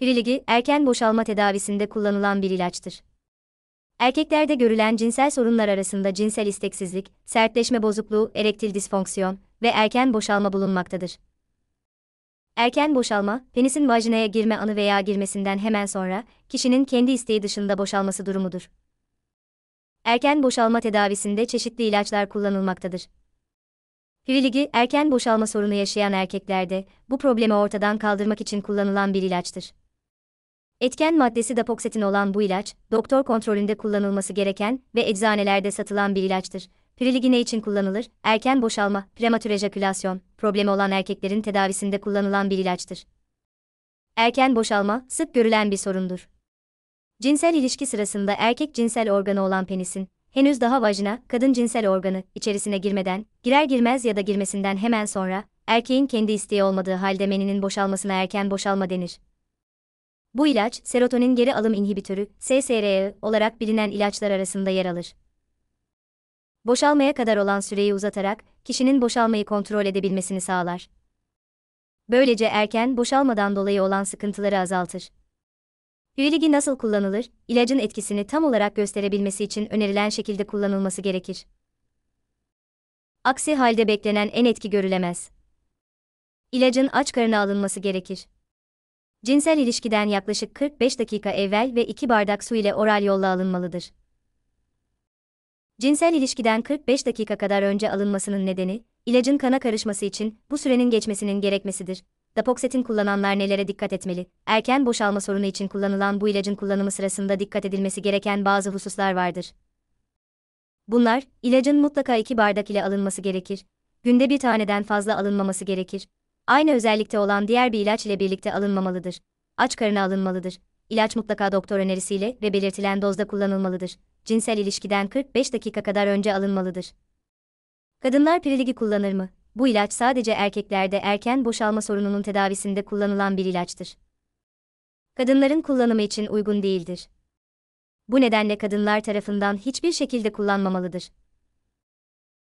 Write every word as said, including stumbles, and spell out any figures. Priligy, erken boşalma tedavisinde kullanılan bir ilaçtır. Erkeklerde görülen cinsel sorunlar arasında cinsel isteksizlik, sertleşme bozukluğu, erektil disfonksiyon ve erken boşalma bulunmaktadır. Erken boşalma, penisin vajinaya girme anı veya girmesinden hemen sonra, kişinin kendi isteği dışında boşalması durumudur. Erken boşalma tedavisinde çeşitli ilaçlar kullanılmaktadır. Priligy, erken boşalma sorunu yaşayan erkeklerde, bu problemi ortadan kaldırmak için kullanılan bir ilaçtır. Etken maddesi dapoksetin olan bu ilaç, doktor kontrolünde kullanılması gereken ve eczanelerde satılan bir ilaçtır. Priligy ne için kullanılır? Erken boşalma, prematür ejakülasyon problemi olan erkeklerin tedavisinde kullanılan bir ilaçtır. Erken boşalma, sık görülen bir sorundur. Cinsel ilişki sırasında erkek cinsel organı olan penisin, henüz daha vajina, kadın cinsel organı, içerisine girmeden, girer girmez ya da girmesinden hemen sonra, erkeğin kendi isteği olmadığı halde meninin boşalmasına erken boşalma denir. Bu ilaç, serotonin geri alım inhibitörü, S S R I olarak bilinen ilaçlar arasında yer alır. Boşalmaya kadar olan süreyi uzatarak, kişinin boşalmayı kontrol edebilmesini sağlar. Böylece erken boşalmadan dolayı olan sıkıntıları azaltır. Priligy nasıl kullanılır? İlacın etkisini tam olarak gösterebilmesi için önerilen şekilde kullanılması gerekir. Aksi halde beklenen en etki görülemez. İlacın aç karına alınması gerekir. Cinsel ilişkiden yaklaşık kırk beş dakika evvel ve iki bardak su ile oral yolla alınmalıdır. Cinsel ilişkiden kırk beş dakika kadar önce alınmasının nedeni, ilacın kana karışması için bu sürenin geçmesinin gerekmesidir. Dapoksetin kullananlar nelere dikkat etmeli? Erken boşalma sorunu için kullanılan bu ilacın kullanımı sırasında dikkat edilmesi gereken bazı hususlar vardır. Bunlar, ilacın mutlaka iki bardak ile alınması gerekir. Günde bir taneden fazla alınmaması gerekir. Aynı özellikte olan diğer bir ilaç ile birlikte alınmamalıdır. Aç karına alınmalıdır. İlaç mutlaka doktor önerisiyle ve belirtilen dozda kullanılmalıdır. Cinsel ilişkiden kırk beş dakika kadar önce alınmalıdır. Kadınlar Priligy kullanır mı? Bu ilaç sadece erkeklerde erken boşalma sorununun tedavisinde kullanılan bir ilaçtır. Kadınların kullanımı için uygun değildir. Bu nedenle kadınlar tarafından hiçbir şekilde kullanmamalıdır.